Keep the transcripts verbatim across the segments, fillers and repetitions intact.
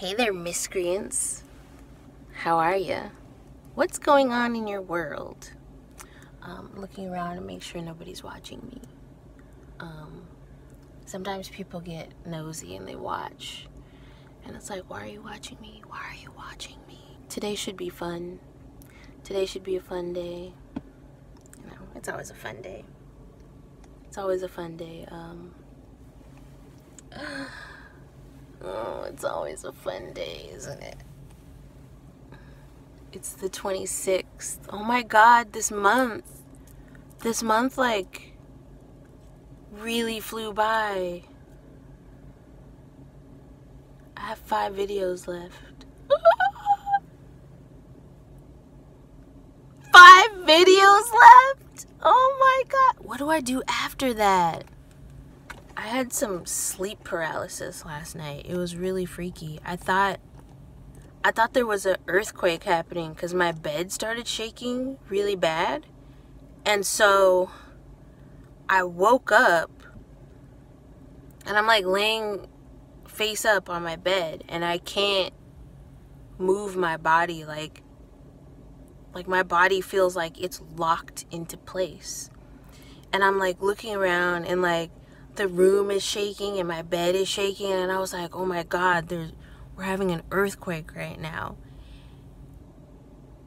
Hey there, miscreants. How are ya? What's going on in your world? Um, looking around to make sure nobody's watching me. Um, sometimes people get nosy and they watch. And it's like, why are you watching me? Why are you watching me? Today should be fun. Today should be a fun day. You know, it's always a fun day. It's always a fun day. Um, oh, it's always a fun day, isn't it? It's the twenty-sixth. Oh my God, this month. This month, like, really flew by. I have five videos left. Five videos left? Oh my God. What do I do after that? I had some sleep paralysis last night. It was really freaky. I thought I thought there was an earthquake happening because my bed started shaking really bad. And so I woke up and I'm like laying face up on my bed and I can't move my body. Like, like my body feels like it's locked into place. And I'm like looking around and like, the room is shaking and my bed is shaking, and I was like, oh my God, there's we're having an earthquake right now.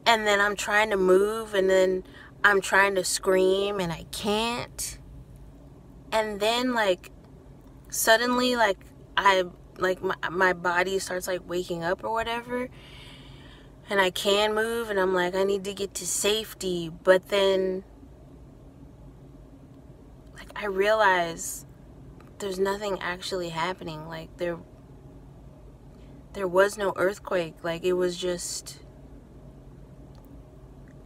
And then I'm trying to move and then I'm trying to scream and I can't. And then like suddenly like I like my, my body starts like waking up or whatever and I can move and I'm like, I need to get to safety, but then like I realize there's nothing actually happening. Like there there was no earthquake. Like it was just,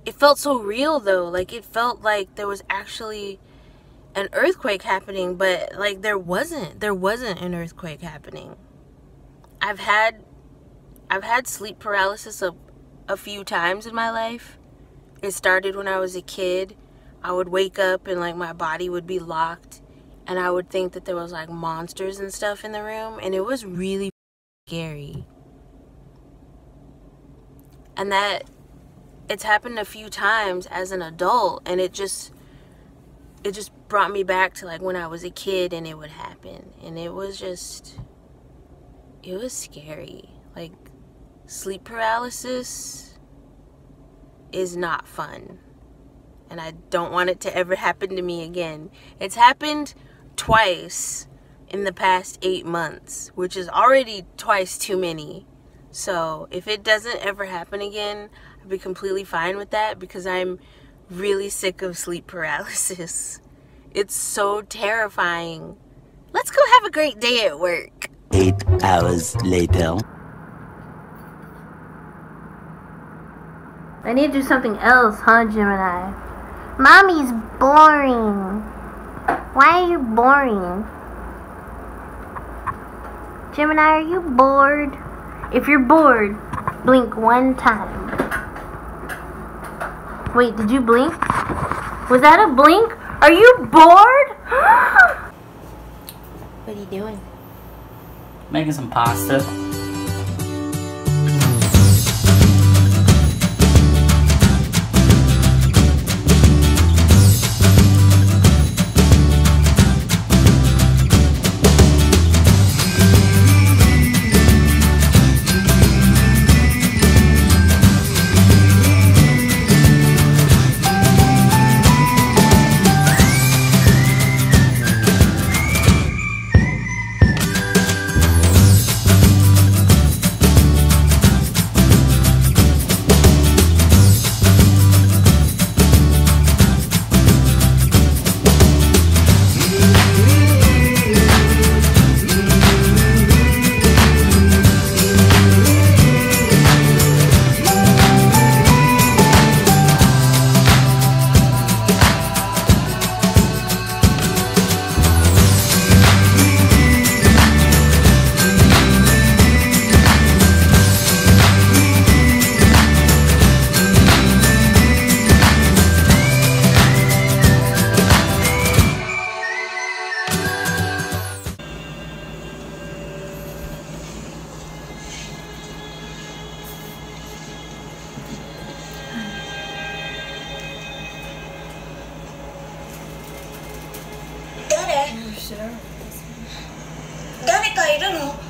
it felt so real though. Like it felt like there was actually an earthquake happening, but like there wasn't there wasn't an earthquake happening. I've had I've had sleep paralysis a, a few times in my life. It started when I was a kid. I would wake up and like my body would be locked. And I would think that there was like monsters and stuff in the room. And it was really scary. And that, it's happened a few times as an adult. And it just, it just brought me back to like when I was a kid and it would happen. And it was just, it was scary. Like sleep paralysis is not fun. And I don't want it to ever happen to me again. It's happened twice in the past eight months, which is already twice too many. So if it doesn't ever happen again, I'd be completely fine with that because I'm really sick of sleep paralysis. It's so terrifying. Let's go have a great day at work. Eight hours later. I need to do something else, huh, Gemini? Mommy's boring. Why are you boring? Gemini, are you bored? If you're bored, blink one time. Wait, did you blink? Was that a blink? Are you bored? What are you doing? Making some pasta. 誰かいるの？